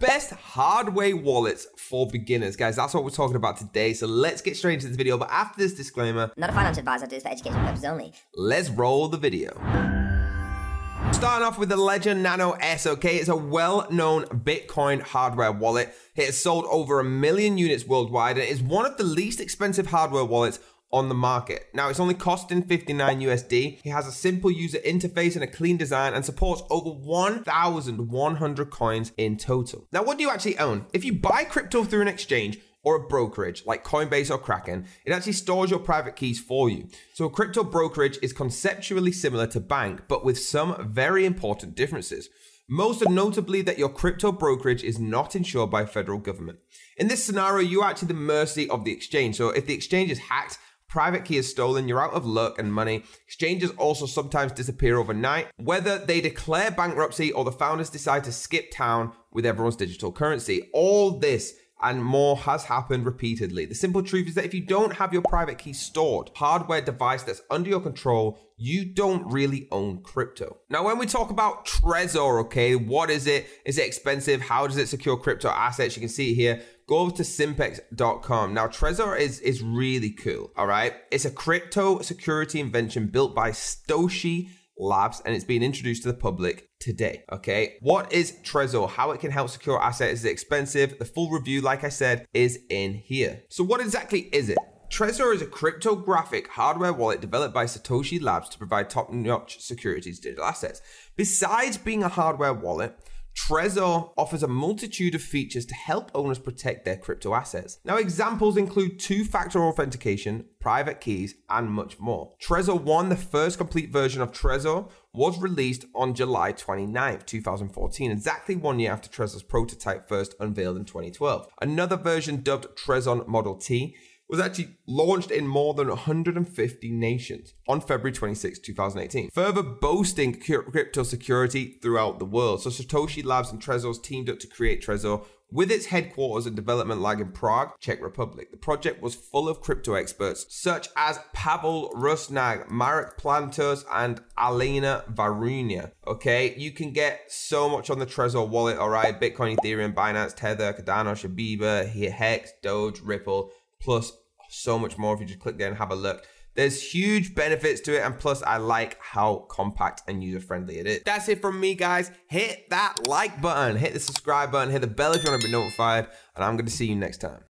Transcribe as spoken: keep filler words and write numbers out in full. Best hardware wallets for beginners. Guys, that's what we're talking about today. So let's get straight into this video. But after this disclaimer, not a financial advisor, do this for educational purposes only. Let's roll the video. Starting off with the Ledger Nano S, okay? It's a well-known Bitcoin hardware wallet. It has sold over a million units worldwide, and it's one of the least expensive hardware wallets on the market. Now, it's only costing fifty-nine U S D. It has a simple user interface and a clean design and supports over one thousand one hundred coins in total. Now, what do you actually own? If you buy crypto through an exchange or a brokerage like Coinbase or Kraken, it actually stores your private keys for you. So a crypto brokerage is conceptually similar to bank, but with some very important differences. Most are notably that your crypto brokerage is not insured by federal government. In this scenario, you're actually the mercy of the exchange. So if the exchange is hacked, private key is stolen, you're out of luck and money. Exchanges also sometimes disappear overnight. Whether they declare bankruptcy or the founders decide to skip town with everyone's digital currency, all this and more has happened repeatedly. The simple truth is that if you don't have your private key stored, hardware device that's under your control, you don't really own crypto. Now, when we talk about Trezor, okay, what is it? Is it expensive? How does it secure crypto assets? You can see it here. Go over to simpex dot com. Now, Trezor is, is really cool, all right? It's a crypto security invention built by Satoshi Labs, and it's being introduced to the public today, okay? What is Trezor? How it can help secure assets? Is it expensive? The full review, like I said, is in here. So what exactly is it? Trezor is a cryptographic hardware wallet developed by Satoshi Labs to provide top-notch security to digital assets. Besides being a hardware wallet, Trezor offers a multitude of features to help owners protect their crypto assets. Now, examples include two-factor authentication, private keys, and much more. Trezor one, the first complete version of Trezor, was released on July twenty-ninth, two thousand fourteen, exactly one year after Trezor's prototype first unveiled in twenty twelve. Another version dubbed Trezor Model T was actually launched in more than one hundred fifty nations on February twenty-sixth, two thousand eighteen, further boosting crypto security throughout the world. So Satoshi Labs and Trezor's teamed up to create Trezor with its headquarters and development lag in Prague, Czech Republic. The project was full of crypto experts such as Pavel Rusnak, Marek Plantos, and Alena Varunia, okay? You can get so much on the Trezor wallet, all right? Bitcoin, Ethereum, Binance, Tether, Cardano, Shiba, Hex, Doge, Ripple, plus so much more if you just click there and have a look. There's huge benefits to it, and plus I like how compact and user-friendly it is. That's it from me, guys. Hit that like button, hit the subscribe button, hit the bell if you want to be notified, and I'm going to see you next time.